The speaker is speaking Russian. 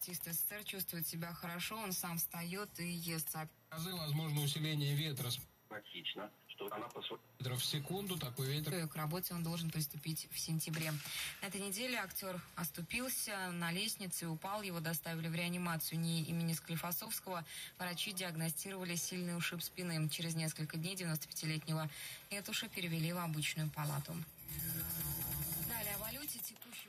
артист СССР чувствует себя хорошо, он сам встает и ест. Грозы, возможно, усиление ветра. Логично, что она по 40 метров в секунду, такой ветер. К работе он должен приступить в сентябре. На этой неделе актер оступился, на лестнице упал, его доставили в реанимацию НИИ имени Склифосовского. Врачи диагностировали сильный ушиб спины. Через несколько дней 95-летнего Этуша перевели в обычную палату. Далее о валюте текущей...